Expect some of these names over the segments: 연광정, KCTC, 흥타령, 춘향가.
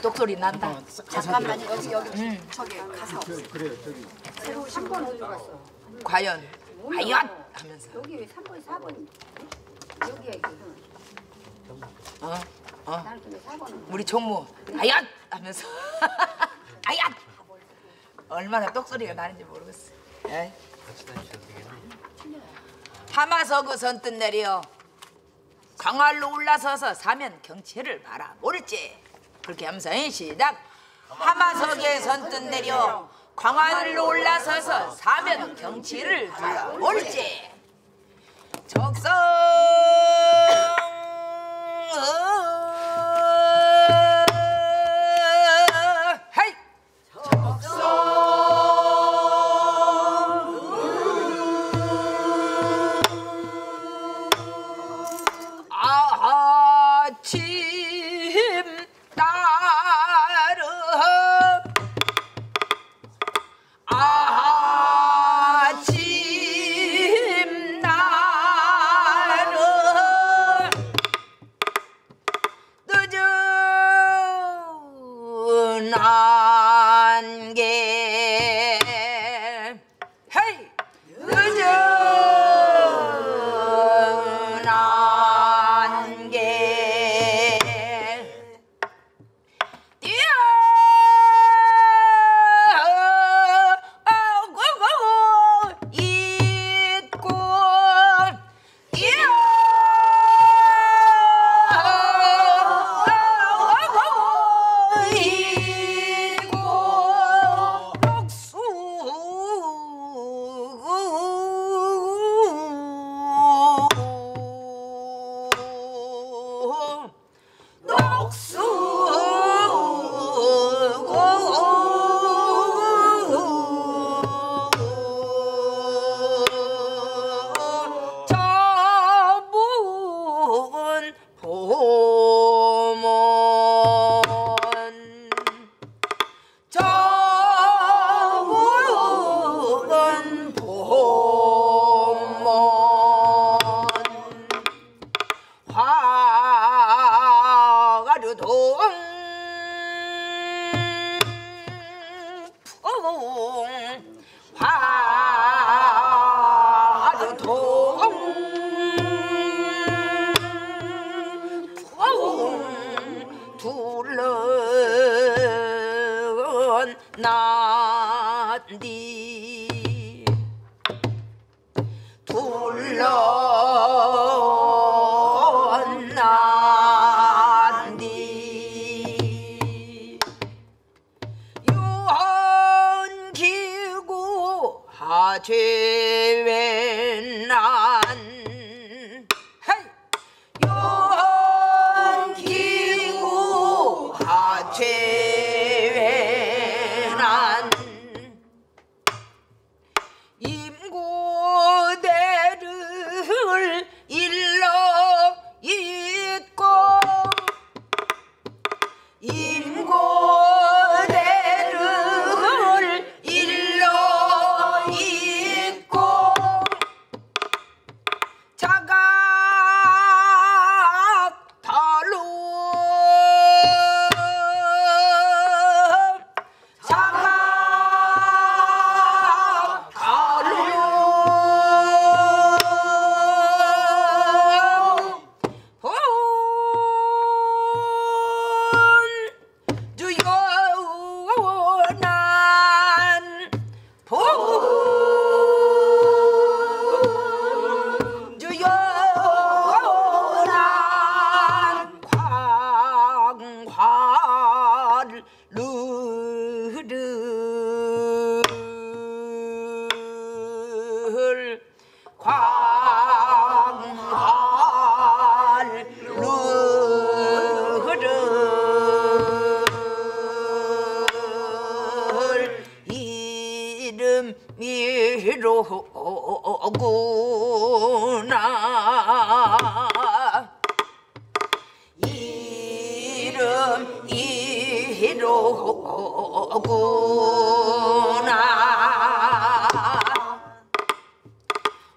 독소리 난다. 잠깐만 여기 저기 가사 없어. 그래요 저기. 새로 3번 어디 갔어? 과연 과연 하면서. 여기 3번 4번 여기야 이거. 우리 종무 아얏 하면서 아얏 얼마나 똑소리가 나는지 모르겠어. 에이. 하마서구 선뜻 내려 광활로 올라서서 사면 경치를 바라볼지. 그렇게 하면서 시작. 하마서구에 선뜻 내려 광활로 올라서서 사면 경치를 바라볼지. 적성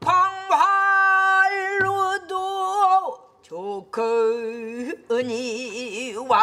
광활로도 좋거니와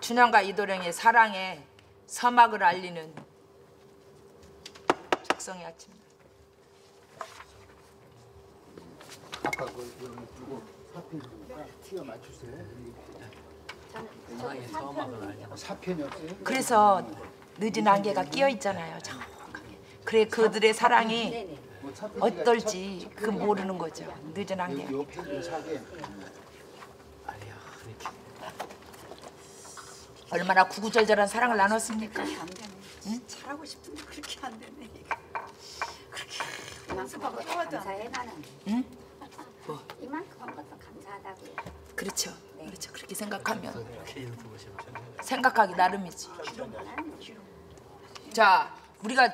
춘향가 이도령의 사랑의 서막을 알리는 적성의 아침. 아까 그거 사편이니까 티가 맞추세요. 저는 서막을 알리고 사편이었어요. 그래서 늦은 안개가 끼어 있잖아요. 정확하게. 그래 그들의 사랑이 어떨지 그 모르는 거죠. 늦은 안개. 얼마나 구구절절한 사랑을 나눴습니까? 그렇게 안 되네. 응? 잘하고 싶은데 그렇게 안 되네. 그렇게 연습하고 해봐도 감사해 나는. 응? 뭐? 이만큼 한 것도 감사하다고요. 그렇죠. 네. 그렇죠. 그렇게 생각하면 생각하기 나름이지. 자, 우리가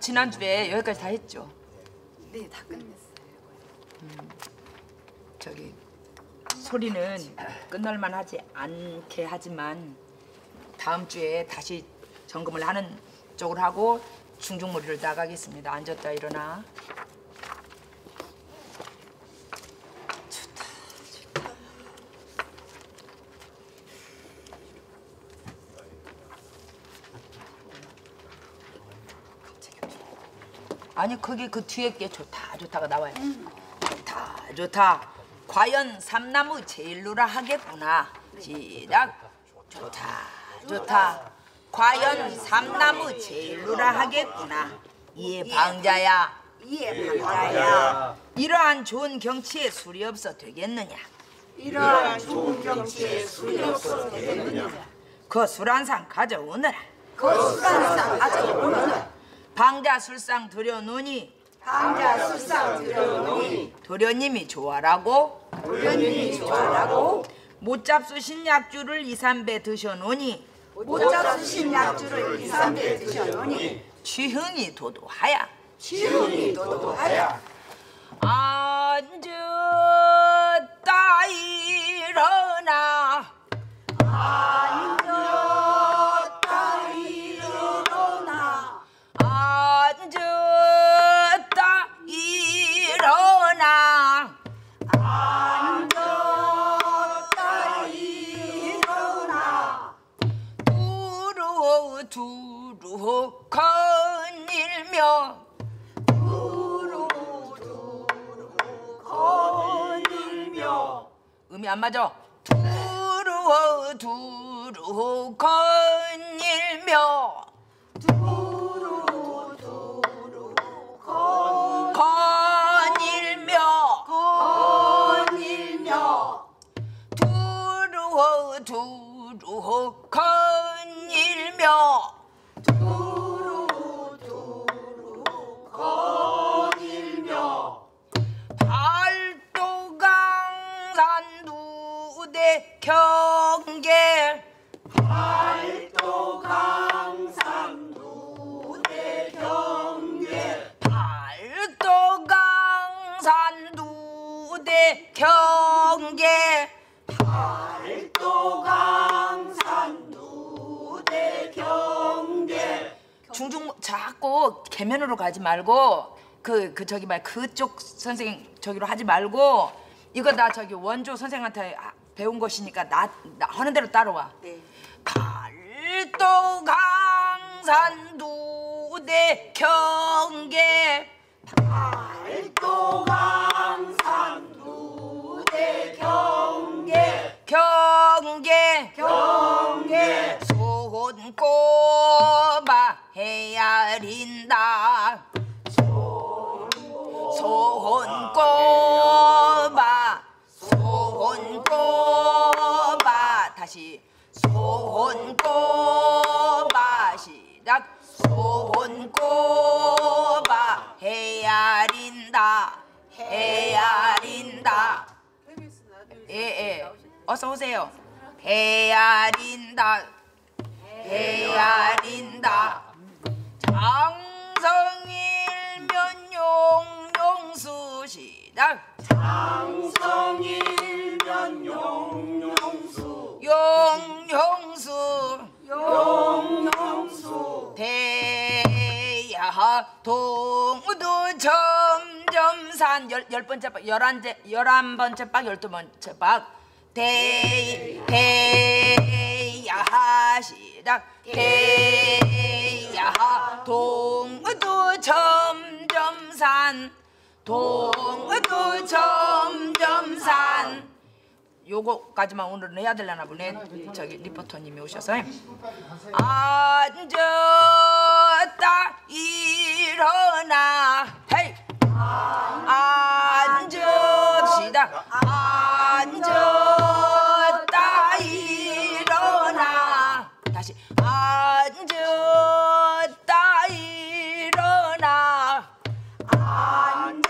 지난주에 여기까지 다 했죠? 네, 다 끝냈어요. 저기 소리는 끝날만 하지 않게 하지만 다음 주에 다시 점검을 하는 쪽으로 하고 중중머리를 나가겠습니다. 앉았다 일어나. 아니 그게 그 뒤에 게 좋다 좋다가 나와요. 좋다 좋다 과연 삼나무 제일로라 하겠구나. 시작. 좋다 좋다 과연 삼나무 제일로라 하겠구나. 이에 방자야 이에 방자야 이러한 좋은 경치에 술이 없어 되겠느냐. 이러한 좋은 경치에 술이 없어 되겠느냐. 그 술 한 상 가져오너라. 그 술 한 상 가져오너라. 방자 술상 두려노니 방자 술상 두려노니 도련님이 좋아라고 도련님이 좋아라고 못 잡수신 약주를 2~3배 드셔노니 못 잡수신 약주를 2~3배 드셔노니 취흥이 도도하야 취흥이 도도하야 앉았다 일어나 음이 안 맞아. 두루 거닐며 두루 거닐며 거닐며 두루 거닐며 두루 거닐며 경계 팔도 강산 두대 경계 팔도 강산 두대 경계 팔도 강산 두대 경계 중중 자꾸 계면으로 가지 말고 그 저기 말 그쪽 선생님 저기로 하지 말고 이거 나 저기 원조 선생한테 배운 것이니까 나 하는 대로 따라와. 네. 팔도 강산 두대 경계 팔도 강산 두대 경계 경계 경계 손꼽아 헤아린다 손꼽아 손꼽아 다시 손꼽아 시작 손꼽아 헤아린다 헤아린다 예예 어서 오세요 헤아린다 헤아린다 장성일면 용용수 시작 장성일면 용용수 용용수 용용수 대야 동우도 점점산 열한 번째 박 12번째 박 대야 시작 대야 동우도 점점산 동도 점점산 요거까지만 오늘은 해야 되려나 보네. 저기 리포터님이 오셔서 앉았다 일어나 헤이 앉읍시다 앉았다 일어나 다시 앉았다 일어나 앉았다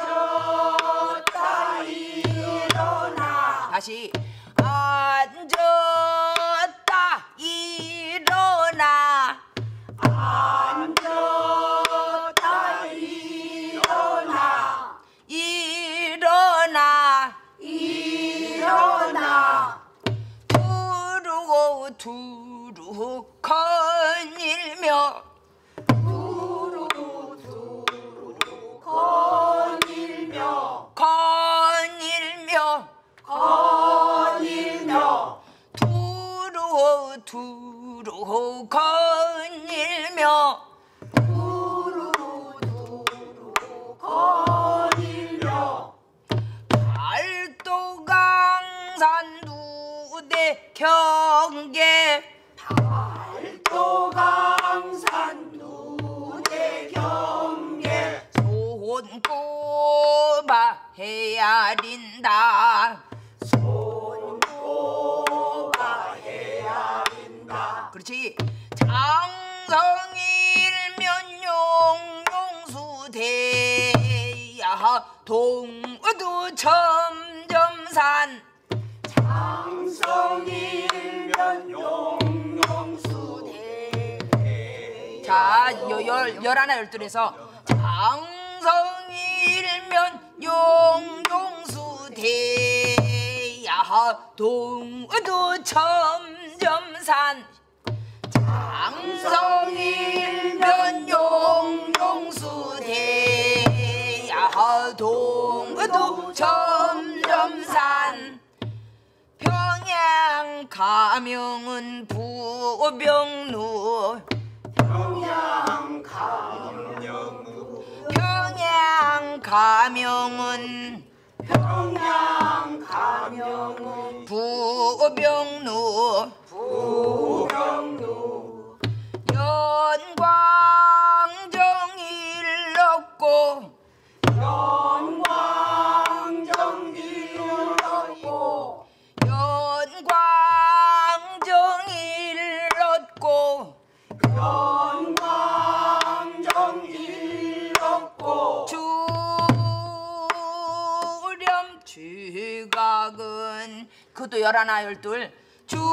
일어나 다시 앉았다 일어나 앉았다 일어나 일어나 일어나 두루 거닐며 두루 거닐며 거닐며 두루 거닐며 두루 거닐며 팔도강산 두대 경계 팔도강산 두대 경계 손꼽아 헤아린다 손꼽아 헤아린다 그렇지 장성일면 용용수대야 동우두 점점산 장성일면 용용수대야 자 열하나 열둘에서 장성일면 용용수대야 동우두 점점산 장성일면 용용수대야 동우두 점점산 평양 가명은 부병루 평양 가명은 부병루 연광정 일렀고 주렴 지각은 그것도 열하나 열둘 주렴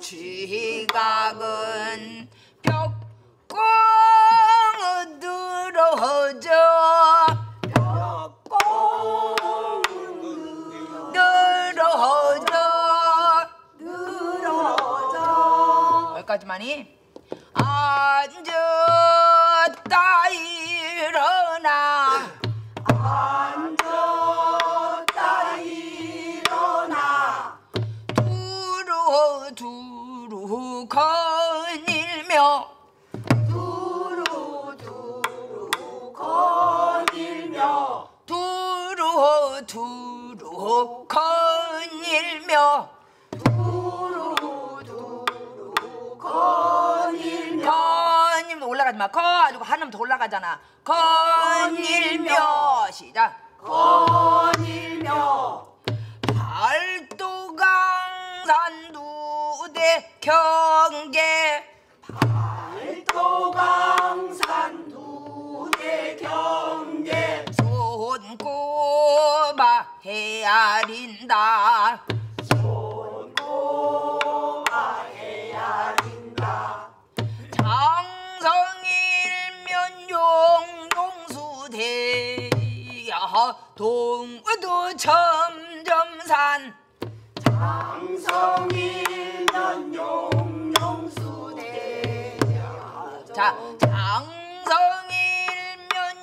지각은 벽공은 늘어져 여기까지만이 앉았다 일어나 앉았다 일어나 두루 거닐며 두루 거닐며 두루 거닐며 거닐며 올라가지 마. 거 아니고 한음 더 올라가잖아. 거닐며 시작. 거닐며 팔도강산 두대 경계 팔도강산 두대 경계 손꼽아 헤아린다. 손꼽아 헤아린다. 장성일면 용용수대야 동우두 점점산 장성일면 용용수대야 자 장성일면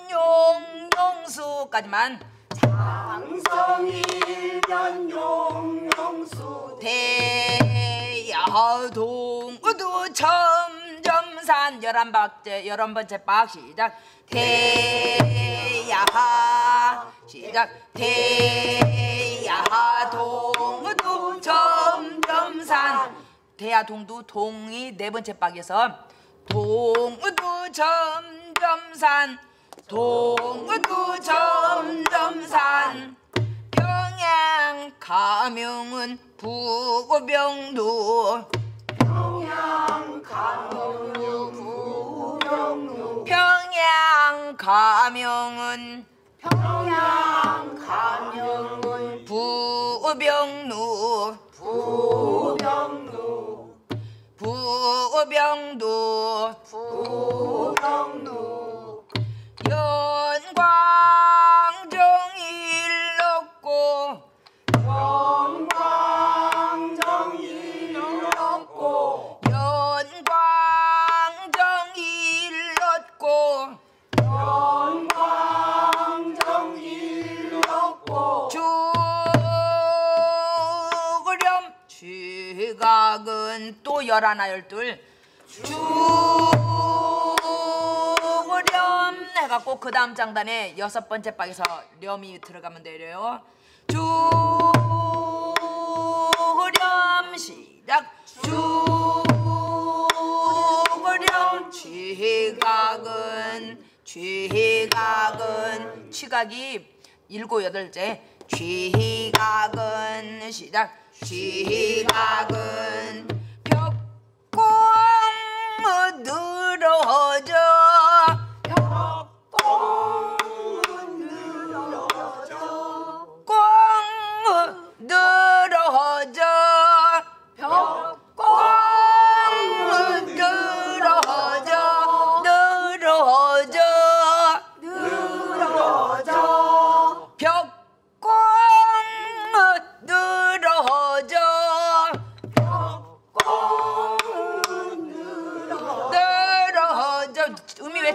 용용수까지만 장성일면 용용수대야 동우두 점 점산 11번째 박 시작 대야하 시작 대야하 동우두 점점산 대야 동두 동이 4번째 박에서 동우두 점점산 동우두 점점산 평양 가명은 부고병두 평양 가명은 부병루 평양 가명은 부병루 연광정 일렀고 하면 또 열하나 열둘 죽으렴 해갖고 그 다음 장단에 여섯 번째 박에서 렴이 들어가면 되려요. 죽으렴 시작. 죽으렴 취각은 취각은 취각이 일곱 여덟째. 취각은 시작. 취각은 벽공 늘어져 벽공 늘어져 공 늘어져 벽공 늘어져 늘어져 늘어져 벽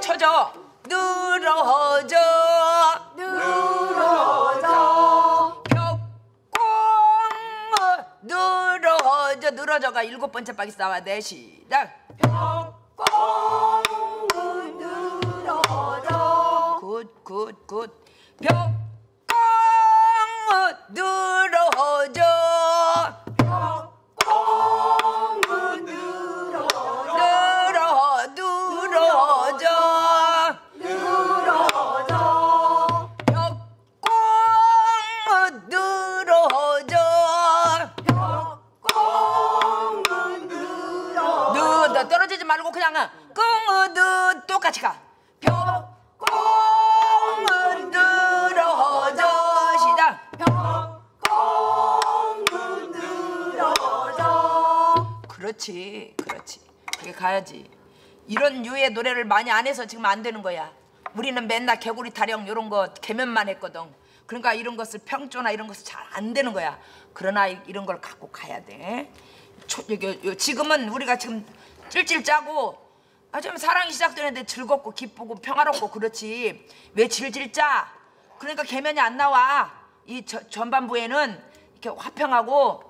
쳐져 늘어져 늘어져 벽공 늘어져 늘어져가 일곱 번째 박이 나와야 돼. 시작. 벽공 늘어져 굿굿굿 벽공 늘어져 말고 그냥 꽁으드 똑같이 가. 벽꽁은 늘어져 시작. 벽꽁은 늘어져 그렇지 그렇지 그게 가야지. 이런 유의 노래를 많이 안 해서 지금 안 되는 거야. 우리는 맨날 개구리 타령 이런 거 개면만 했거든. 그러니까 이런 것을 평조나 이런 것을 잘 안 되는 거야. 그러나 이런 걸 갖고 가야 돼. 지금은 우리가 지금 찔찔 짜고 좀 사랑이 시작되는데 즐겁고 기쁘고 평화롭고 그렇지 왜 질질 짜? 그러니까 개면이 안 나와. 이 전반부에는 이렇게 화평하고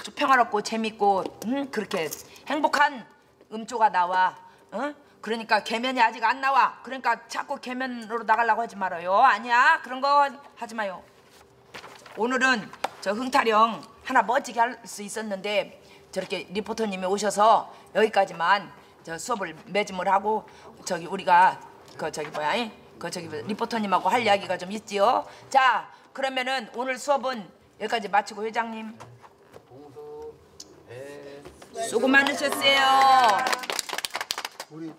아주 평화롭고 재밌고 그렇게 행복한 음조가 나와. 그러니까 개면이 아직 안 나와. 그러니까 자꾸 개면으로 나가려고 하지 말아요. 아니야 그런 거 하지 마요. 오늘은 저 흥타령 하나 멋지게 할 수 있었는데 저렇게 리포터님이 오셔서 여기까지만 저 수업을 매짐을 하고 저기 우리가 그 저기 뭐야 그 저기 리포터님하고 할 이야기가 좀 있지요. 자 그러면은 오늘 수업은 여기까지 마치고 회장님 수고 많으셨어요. 우리.